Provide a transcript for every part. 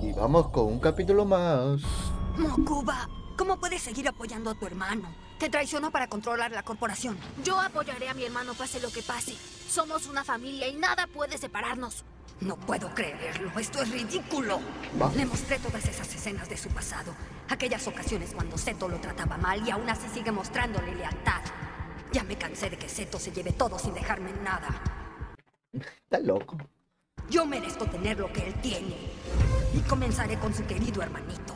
Y vamos con un capítulo más. Mokuba, ¿cómo puedes seguir apoyando a tu hermano? Te traicionó para controlar la corporación. Yo apoyaré a mi hermano pase lo que pase. Somos una familia y nada puede separarnos. No puedo creerlo, esto es ridículo. ¿Va? Le mostré todas esas escenas de su pasado. Aquellas ocasiones cuando Seto lo trataba mal y aún así sigue mostrándole lealtad. Ya me cansé de que Seto se lleve todo sin dejarme nada. Está loco. Yo merezco tener lo que él tiene. Y comenzaré con su querido hermanito.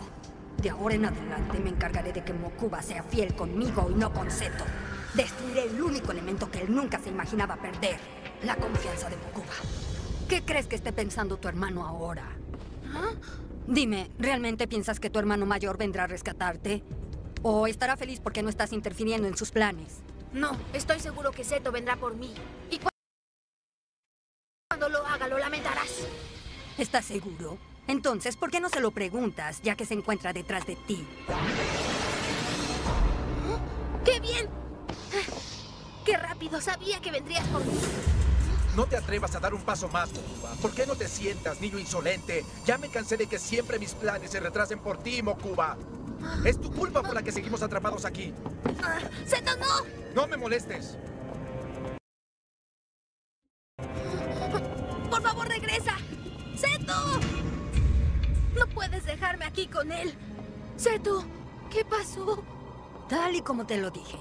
De ahora en adelante me encargaré de que Mokuba sea fiel conmigo y no con Seto. Destruiré el único elemento que él nunca se imaginaba perder. La confianza de Mokuba. ¿Qué crees que esté pensando tu hermano ahora? ¿Ah? Dime, ¿realmente piensas que tu hermano mayor vendrá a rescatarte? ¿O estará feliz porque no estás interfiriendo en sus planes? No, estoy seguro que Seto vendrá por mí. Y cuando lo haga, lo lamentarás. ¿Estás seguro? Entonces, ¿por qué no se lo preguntas, ya que se encuentra detrás de ti? ¡Qué bien! ¡Qué rápido! Sabía que vendrías por mí. No te atrevas a dar un paso más, Mokuba. ¿Por qué no te sientas, niño insolente? Ya me cansé de que siempre mis planes se retrasen por ti, Mokuba. Es tu culpa por la que seguimos atrapados aquí. ¡Seto, no! ¡No me molestes! ¡Por favor, regresa! ¡Seto! No puedes dejarme aquí con él. Seto, ¿qué pasó? Tal y como te lo dije.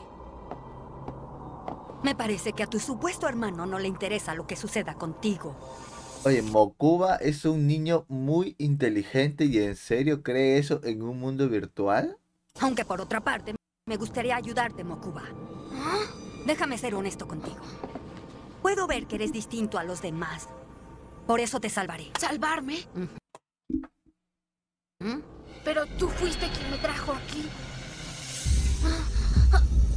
Me parece que a tu supuesto hermano no le interesa lo que suceda contigo. Oye, Mokuba es un niño muy inteligente y ¿en serio cree eso en un mundo virtual? Aunque por otra parte, me gustaría ayudarte, Mokuba. ¿Ah? Déjame ser honesto contigo. Puedo ver que eres distinto a los demás. Por eso te salvaré. ¿Salvarme? ¿Mm? Pero tú fuiste quien me trajo aquí.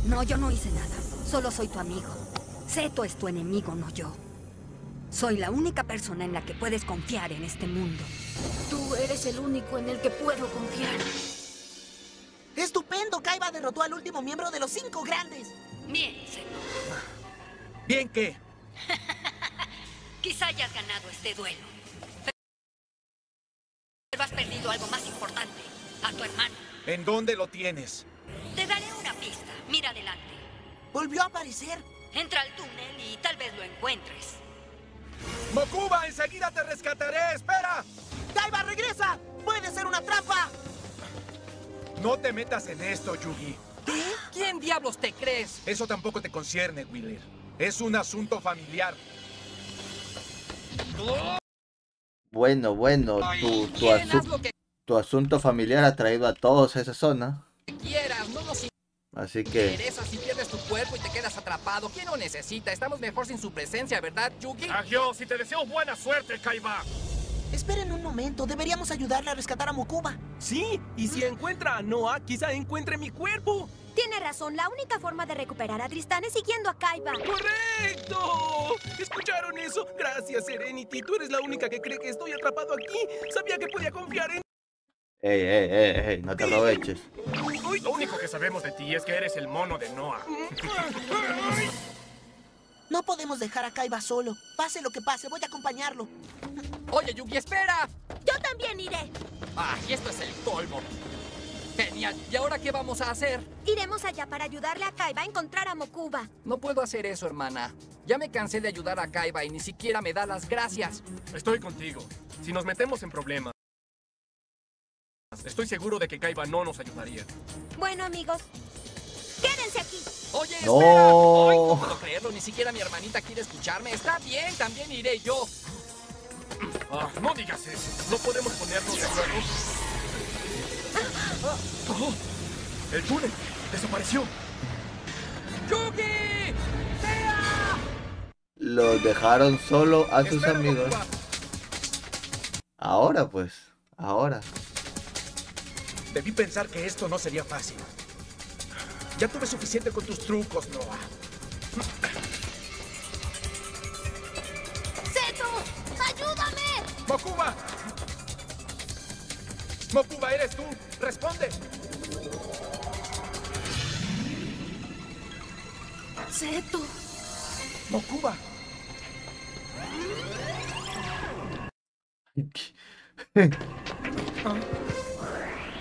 No, yo no hice nada. Solo soy tu amigo. Seto es tu enemigo, no yo. Soy la única persona en la que puedes confiar en este mundo. Tú eres el único en el que puedo confiar. ¡Estupendo! Kaiba derrotó al último miembro de los 5 grandes. Bien, Seto. ¿Bien qué? Quizá hayas ganado este duelo. Pero has perdido algo más importante. A tu hermano. ¿En dónde lo tienes? Te daré una pista. Mira adelante. ¡Volvió a aparecer! Entra al túnel y tal vez lo encuentres. ¡Mokuba, enseguida te rescataré! ¡Espera! ¡Kaiba, regresa! ¡Puede ser una trampa! No te metas en esto, Yugi. ¿Qué? ¿Quién diablos te crees? Eso tampoco te concierne, Wheeler. Es un asunto familiar. Bueno, tu asunto familiar ha traído a todos a esa zona. Quieras, no nos... Así que... Regresas y pierdes tu cuerpo y te quedas atrapado. ¿Quién lo necesita? Estamos mejor sin su presencia, ¿verdad, Yugi? Adiós y te deseo buena suerte, Kaiba. Esperen un momento, deberíamos ayudarle a rescatar a Mokuba. Sí, y si encuentra a Noah, quizá encuentre mi cuerpo. Tiene razón, la única forma de recuperar a Tristan es siguiendo a Kaiba. ¡Correcto! ¿Escucharon eso? Gracias, Serenity. Tú eres la única que cree que estoy atrapado aquí. Sabía que podía confiar en... Ey, no te lo eches. Lo único que sabemos de ti es que eres el mono de Noah. No podemos dejar a Kaiba solo. Pase lo que pase, voy a acompañarlo. Oye, Yugi, espera. Yo también iré. Ah, y esto es el colmo. Genial, ¿y ahora qué vamos a hacer? Iremos allá para ayudarle a Kaiba a encontrar a Mokuba. No puedo hacer eso, hermana. Ya me cansé de ayudar a Kaiba y ni siquiera me da las gracias. Estoy contigo. Si nos metemos en problemas, estoy seguro de que Kaiba no nos ayudaría. Bueno, amigos, quédense aquí. Oye, espera. No. Ay, no puedo creerlo, ni siquiera mi hermanita quiere escucharme. Está bien, también iré yo. Ah, no digas eso. No podemos ponernos de acuerdo. El túnel desapareció. ¡Yugi! ¡Téa! Lo dejaron solo a sus amigos. Ocupa. Ahora pues, ahora. Debí pensar que esto no sería fácil. Ya tuve suficiente con tus trucos, Noah. ¡Seto! ¡Ayúdame! ¡Mokuba! ¡Mokuba, eres tú! ¡Responde! ¡Seto! ¡Mokuba!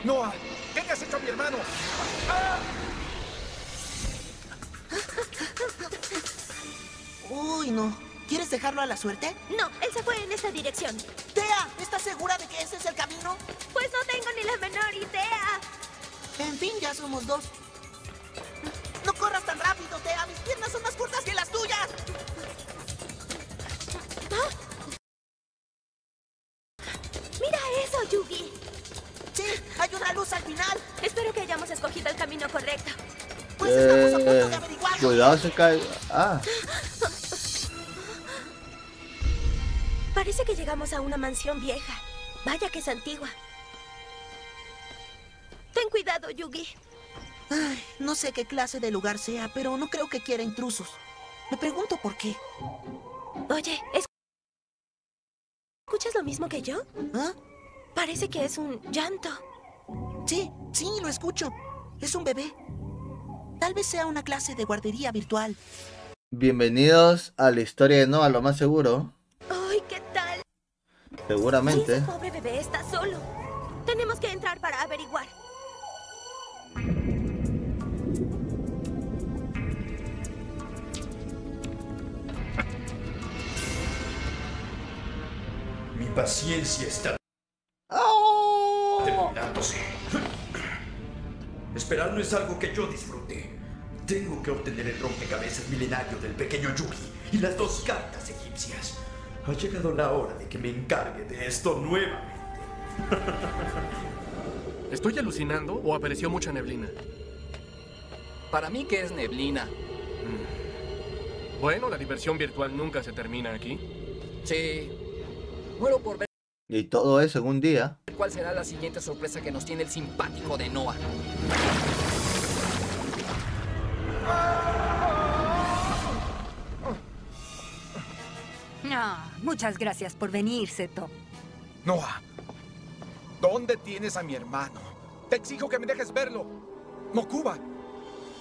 Noah, ¿qué te has hecho a mi hermano? ¡Ah! Uy, no. ¿Quieres dejarlo a la suerte? No, él se fue en esa dirección. ¡Téa! ¿Estás segura de que ese es el camino? Pues no tengo ni la menor idea. En fin, ya somos dos. ¡No corras tan rápido, Téa! ¡Mis piernas son más cortas que las tuyas! ¿Ah? ¡Mira eso, Yugi! ¡Sí! ¡Hay una luz al final! Espero que hayamos escogido el camino correcto. Pues estamos a punto de averiguarlo. Cuidado, se cae... ¡Ah! Parece que llegamos a una mansión vieja. Vaya que es antigua. Ten cuidado, Yugi. Ay, no sé qué clase de lugar sea, pero no creo que quiera intrusos. Me pregunto por qué. Oye, ¿escuchas lo mismo que yo? ¿Ah? Parece que es un llanto. Sí, lo escucho. Es un bebé. Tal vez sea una clase de guardería virtual. Bienvenidos a la historia de Noah, lo más seguro. ¡Ay, qué tal! Seguramente. Ese pobre bebé está solo. Tenemos que entrar para averiguar. Mi paciencia está terminándose. Esperar no es algo que yo disfrute. Tengo que obtener el rompecabezas milenario del pequeño Yugi y las dos cartas egipcias. Ha llegado la hora de que me encargue de esto nuevamente. ¿Estoy alucinando o apareció mucha neblina? Para mí que es neblina. Bueno, la diversión virtual nunca se termina aquí. Sí. Muero por ver... Y todo eso en un día. ¿Cuál será la siguiente sorpresa que nos tiene el simpático de Noah? No, muchas gracias por venir, Seto. Noah, ¿dónde tienes a mi hermano? Te exijo que me dejes verlo. Mokuba.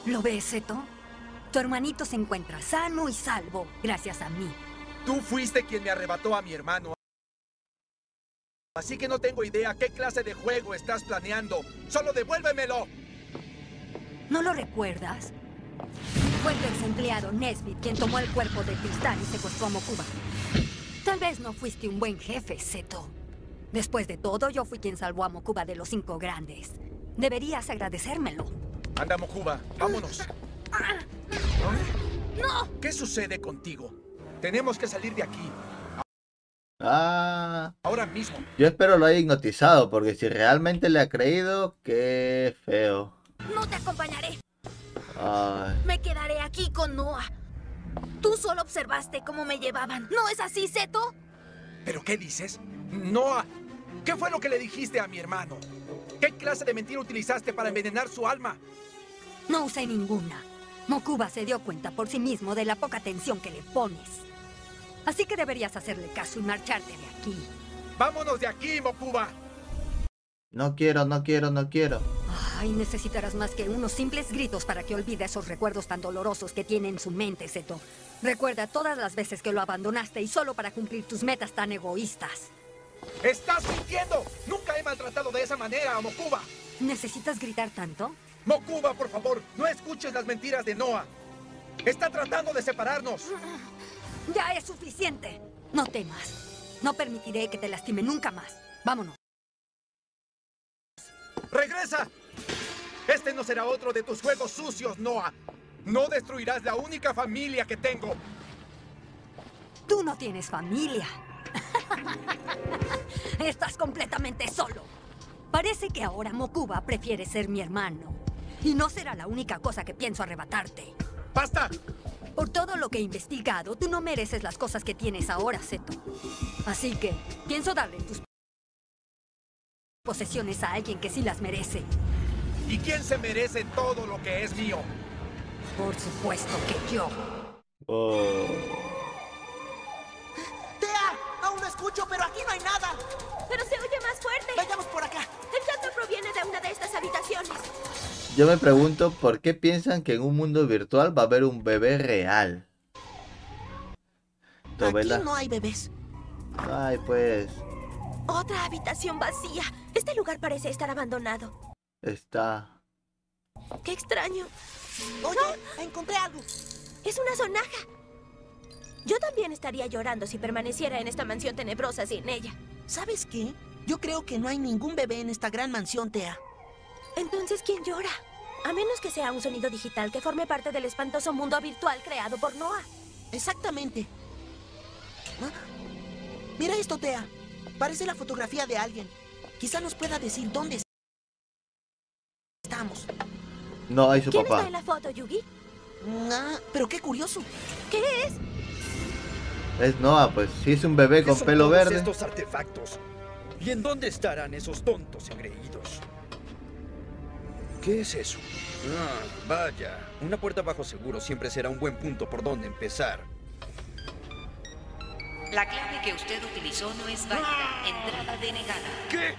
¿Lo ves, Seto? Tu hermanito se encuentra sano y salvo, gracias a mí. Tú fuiste quien me arrebató a mi hermano. Así que no tengo idea qué clase de juego estás planeando. ¡Solo devuélvemelo! ¿No lo recuerdas? Fue el exempleado Nesbitt quien tomó el cuerpo de Tristan y secuestró a Mokuba. Tal vez no fuiste un buen jefe, Seto. Después de todo, yo fui quien salvó a Mokuba de los 5 grandes. Deberías agradecérmelo. Anda, Mokuba, vámonos. ¡No! ¿Qué sucede contigo? Tenemos que salir de aquí. Ah, ahora mismo. Yo espero lo haya hipnotizado, porque si realmente le ha creído, qué feo. No te acompañaré. Ay. Me quedaré aquí con Noah. Tú solo observaste cómo me llevaban. ¿No es así, Seto? ¿Pero qué dices? Noah, ¿qué fue lo que le dijiste a mi hermano? ¿Qué clase de mentira utilizaste para envenenar su alma? No usé ninguna. Mokuba se dio cuenta por sí mismo de la poca atención que le pones. Así que deberías hacerle caso y marcharte de aquí. ¡Vámonos de aquí, Mokuba! No quiero, no quiero, no quiero. Ay, necesitarás más que unos simples gritos para que olvide esos recuerdos tan dolorosos que tiene en su mente, Seto. Recuerda todas las veces que lo abandonaste y solo para cumplir tus metas tan egoístas. ¡Estás mintiendo! ¡Nunca he maltratado de esa manera a Mokuba! ¿Necesitas gritar tanto? Mokuba, por favor, no escuches las mentiras de Noah. Está tratando de separarnos. ¡Ya es suficiente! No temas. No permitiré que te lastime nunca más. Vámonos. ¡Regresa! Este no será otro de tus juegos sucios, Noah. No destruirás la única familia que tengo. Tú no tienes familia. Estás completamente solo. Parece que ahora Mokuba prefiere ser mi hermano. Y no será la única cosa que pienso arrebatarte. ¡Basta! Por todo lo que he investigado, tú no mereces las cosas que tienes ahora, Seto. Así que, pienso darle tus posesiones a alguien que sí las merece. ¿Y quién se merece todo lo que es mío? Por supuesto que yo. Oh. ¡Téa! Aún lo escucho, pero aquí no hay nada. Pero se oye más fuerte. Vayamos por acá. El llanto proviene de una de estas habitaciones. Yo me pregunto por qué piensan que en un mundo virtual va a haber un bebé real. Aquí no hay bebés. Ay, pues. Otra habitación vacía. Este lugar parece estar abandonado. Está... ¡Qué extraño! Oye, ¡no! Encontré algo. Es una sonaja. Yo también estaría llorando si permaneciera en esta mansión tenebrosa sin ella. ¿Sabes qué? Yo creo que no hay ningún bebé en esta gran mansión, Téa. Entonces, ¿quién llora? A menos que sea un sonido digital que forme parte del espantoso mundo virtual creado por Noah. Exactamente. ¿Ah? Mira esto, Téa. Parece la fotografía de alguien. Quizá nos pueda decir dónde estamos. No, ahí su papá. ¿Quién está en la foto, Yugi? Ah, pero qué curioso. ¿Qué es? Es Noah, pues sí, es un bebé con pelo verde. Estos artefactos. ¿Y en dónde estarán esos tontos engreídos? ¿Qué es eso? Ah, vaya. Una puerta bajo seguro siempre será un buen punto por donde empezar. La clave que usted utilizó no es válida. Entrada denegada. ¿Qué?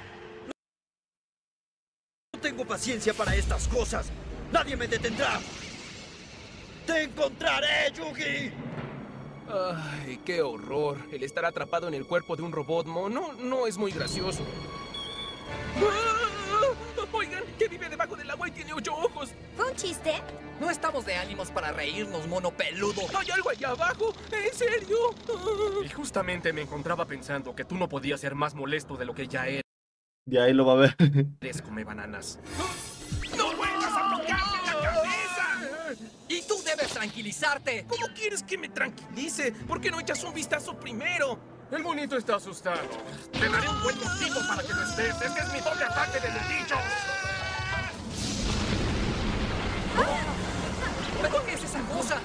No tengo paciencia para estas cosas. Nadie me detendrá. ¡Te encontraré, Yugi! ¡Ay, qué horror! El estar atrapado en el cuerpo de un robot mono no es muy gracioso. Oigan, ¿qué vive debajo del agua y tiene 8 ojos? ¿Fue un chiste? No estamos de ánimos para reírnos, mono peludo. ¡Hay algo allá abajo! ¡En serio! Y justamente me encontraba pensando que tú no podías ser más molesto de lo que ya eres. De ahí lo va a ver. Descome bananas. ¡No vuelvas a bloquearme la cabeza! ¡Y tú debes tranquilizarte! ¿Cómo quieres que me tranquilice? ¿Por qué no echas un vistazo primero? El monito está asustado. Te daré un buen motivo para que no estés. Este es mi doble ataque de latichos. ¿Pero qué es esa cosa?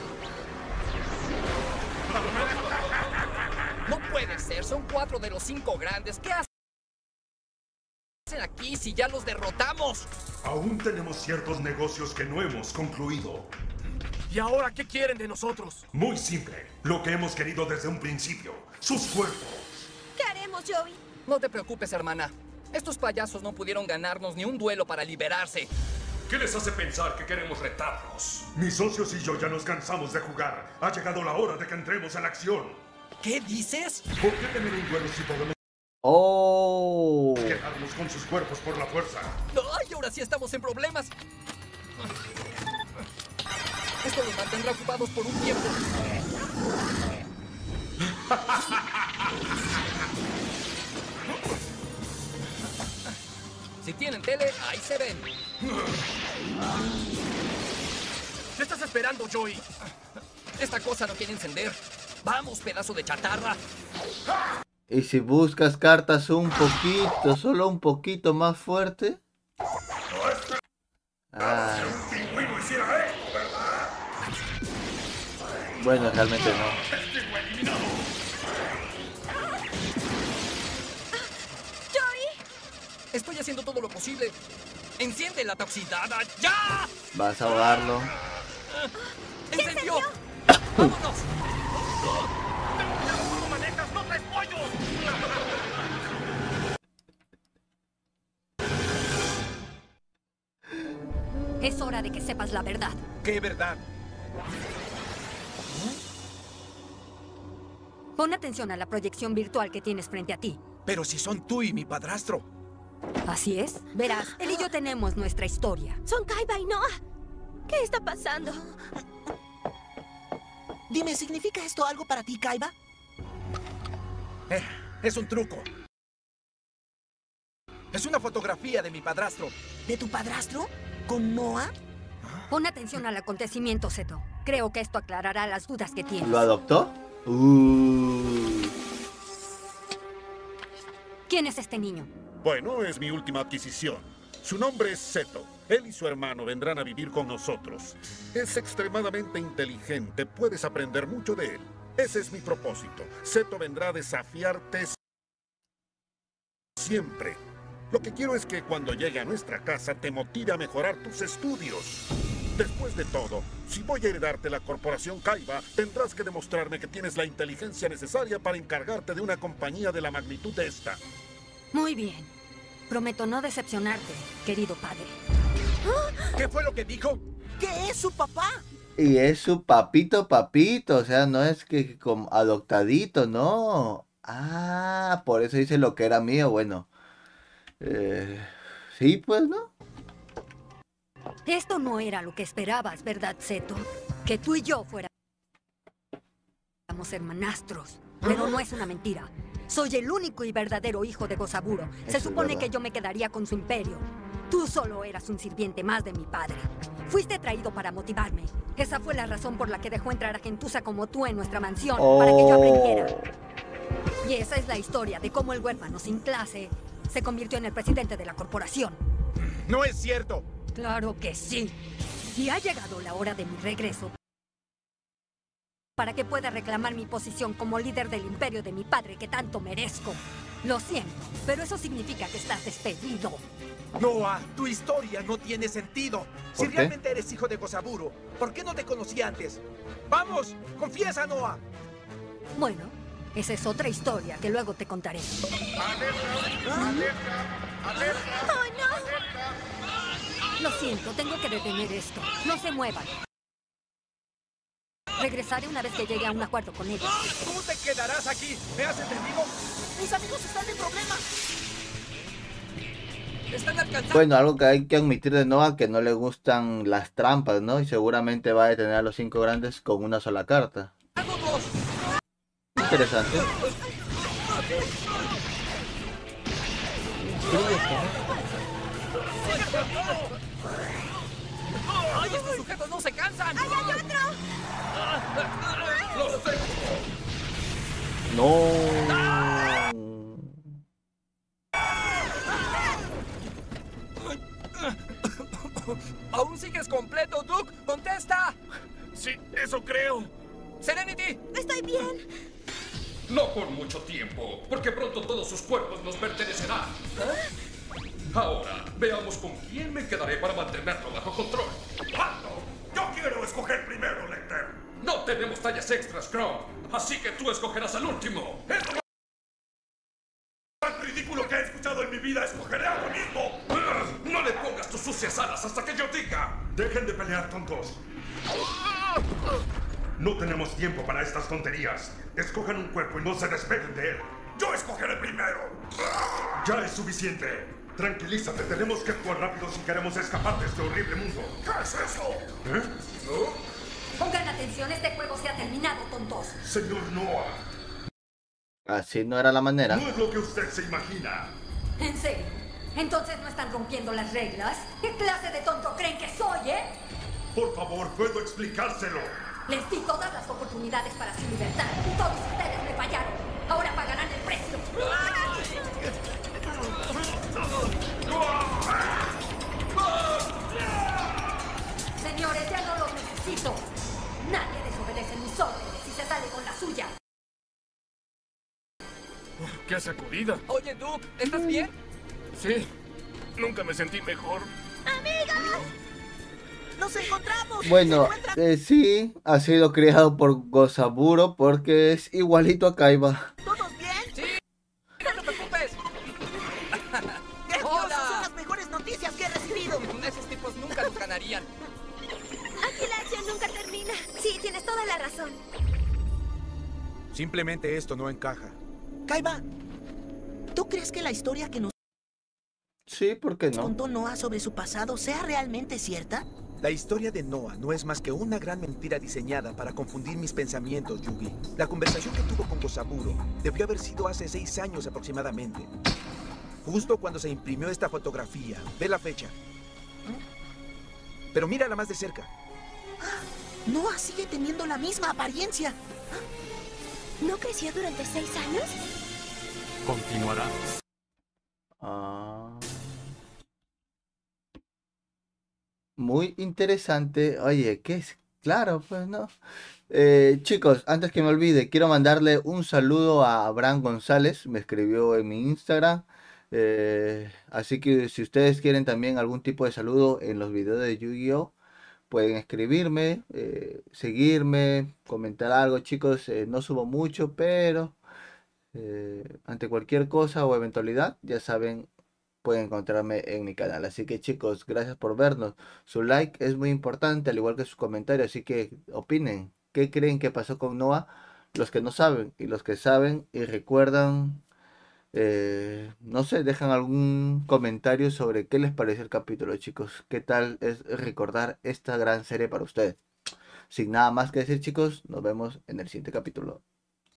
No puede ser. Son 4 de los 5 grandes. ¿Qué hacen aquí si ya los derrotamos? Aún tenemos ciertos negocios que no hemos concluido. ¿Y ahora qué quieren de nosotros? Muy simple. Lo que hemos querido desde un principio. ¡Sus cuerpos! ¿Qué haremos, Joey? No te preocupes, hermana. Estos payasos no pudieron ganarnos ni un duelo para liberarse. ¿Qué les hace pensar que queremos retarnos? Mis socios y yo ya nos cansamos de jugar. Ha llegado la hora de que entremos en acción. ¿Qué dices? ¿Por qué tener un duelo si podemos... ¡Oh! ...quedarnos con sus cuerpos por la fuerza? ¡Ay, ahora sí estamos en problemas! Esto los mantendrá ocupados por un tiempo. Si tienen tele, ahí se ven. ¿Qué estás esperando, Joey? Esta cosa no quiere encender. Vamos, pedazo de chatarra. Y si buscas cartas un poquito, solo un poquito más fuerte. Ah. Bueno, realmente no. ¡Joey! Estoy haciendo todo lo posible. ¡Enciende la toxidada! ¡Ya! Vas a ahogarlo. ¡Encendió! ¡Vámonos! ¡No manejas! ¡No traes pollo! Es hora de que sepas la verdad. ¿Qué verdad? Pon atención a la proyección virtual que tienes frente a ti. Pero si son tú y mi padrastro. Así es. Verás, él y yo tenemos nuestra historia. Son Kaiba y Noah. ¿Qué está pasando? Dime, ¿significa esto algo para ti, Kaiba? Es un truco. Es una fotografía de mi padrastro. ¿De tu padrastro? ¿Con Noah? Pon atención al acontecimiento, Seto. Creo que esto aclarará las dudas que tienes. ¿Lo adoptó? ¿Quién es este niño? Bueno, es mi última adquisición. Su nombre es Seto. Él y su hermano vendrán a vivir con nosotros. Es extremadamente inteligente. Puedes aprender mucho de él. Ese es mi propósito. Seto vendrá a desafiarte siempre. Lo que quiero es que cuando llegue a nuestra casa te motive a mejorar tus estudios. Después de todo, si voy a heredarte la Corporación Kaiba, tendrás que demostrarme que tienes la inteligencia necesaria para encargarte de una compañía de la magnitud de esta. Muy bien. Prometo no decepcionarte, querido padre. ¿Qué fue lo que dijo? ¿Qué es su papá? Y es su papito, o sea, no es que como adoptadito, no. Ah, por eso dice lo que era mío, bueno. Sí, pues, ¿no? Esto no era lo que esperabas, ¿verdad, Seto? Que tú y yo fuéramos hermanastros. Pero no es una mentira. Soy el único y verdadero hijo de Gozaburo. Se supone que yo me quedaría con su imperio. Tú solo eras un sirviente más de mi padre. Fuiste traído para motivarme. Esa fue la razón por la que dejó entrar a gentuza como tú en nuestra mansión, para que yo aprendiera. Y esa es la historia de cómo el huérfano sin clase se convirtió en el presidente de la corporación. ¡No es cierto! ¡Claro que sí! Y ha llegado la hora de mi regreso para que pueda reclamar mi posición como líder del imperio de mi padre que tanto merezco. Lo siento, pero eso significa que estás despedido. Noah, tu historia no tiene sentido. Si realmente eres hijo de Gozaburo, ¿por qué no te conocí antes? ¡Vamos! ¡Confiesa, Noah! Bueno, esa es otra historia que luego te contaré. ¡Oh, no! Lo siento, tengo que detener esto. No se muevan. Regresaré una vez que llegue a un acuerdo con ellos. ¿Tú te quedarás aquí? ¿Me has entendido? ¡Mis amigos están en problemas! Bueno, algo que hay que admitir de Noah, que no le gustan las trampas, ¿no? Y seguramente va a detener a los 5 grandes con una sola carta. Interesante. ¡Ay, estos sujetos no se cansan! ¡Ay, hay otro! ¡No! ¿Aún sigues completo, Duke? ¡Contesta! Sí, eso creo. ¡Serenity! ¡Estoy bien! No por mucho tiempo, porque pronto todos sus cuerpos nos pertenecerán. Ahora, veamos con quién me quedaré para mantenerlo bajo control. ¡Alto! ¡Yo quiero escoger primero, Lecter! No tenemos tallas extras, Scrum, así que tú escogerás al último. ¡Es lo más ridículo que he escuchado en mi vida! ¡Escogeré a mí mismo! ¡No le pongas tus sucias alas hasta que yo diga! ¡Dejen de pelear, tontos! No tenemos tiempo para estas tonterías. Escojan un cuerpo y no se despeguen de él. ¡Yo escogeré primero! ¡Ya es suficiente! Tranquilízate, tenemos que actuar rápido si queremos escapar de este horrible mundo. ¿Qué es eso? ¿Eh? ¿No? Pongan atención, este juego se ha terminado, tontos. Señor Noah. Así no era la manera. No es lo que usted se imagina. ¿En serio? ¿Entonces no están rompiendo las reglas? ¿Qué clase de tonto creen que soy, eh? Por favor, puedo explicárselo. Les di todas las oportunidades para su libertad y todos ustedes me fallaron. Ahora pagarán el precio. Señores, ya no los necesito. Nadie desobedece mis órdenes y se sale con la suya. ¡Qué sacudida! Oye, Duke, ¿estás bien? Sí, nunca me sentí mejor. ¡Amigos! ¡Nos encontramos! Bueno, sí, ha sido criado por Gozaburo porque es igualito a Kaiba. ¿Todos bien? ¡Sí! ¡No te preocupes! ¡Hola! ¡Son las mejores noticias que he recibido! Esos tipos nunca nos ganarían. Aquí la acción nunca termina. Sí, tienes toda la razón. Simplemente esto no encaja. Kaiba, ¿tú crees que la historia que nos... Sí, ¿por qué no? ¿Contó Noah sobre su pasado sea realmente cierta? La historia de Noah no es más que una gran mentira diseñada para confundir mis pensamientos, Yugi. La conversación que tuvo con Gozaburo debió haber sido hace 6 años aproximadamente. Justo cuando se imprimió esta fotografía. Ve la fecha. Pero mírala más de cerca. Noah sigue teniendo la misma apariencia. ¿No creció durante 6 años? Continuará. Muy interesante. Oye, ¿qué es? Claro, pues no. Chicos, antes que me olvide, quiero mandarle un saludo a Abraham González. Me escribió en mi Instagram. Así que si ustedes quieren también algún tipo de saludo en los videos de Yu-Gi-Oh, pueden escribirme, seguirme, comentar algo. Chicos, no subo mucho, pero ante cualquier cosa o eventualidad, ya saben, pueden encontrarme en mi canal. Así que chicos, gracias por vernos. Su like es muy importante, al igual que sus comentarios. Así que opinen, ¿qué creen que pasó con Noah? los que no saben, y los que saben y recuerdan, no sé, dejan algún comentario sobre qué les pareció el capítulo, chicos. Qué tal es recordar esta gran serie para ustedes. Sin nada más que decir, chicos, nos vemos en el siguiente capítulo.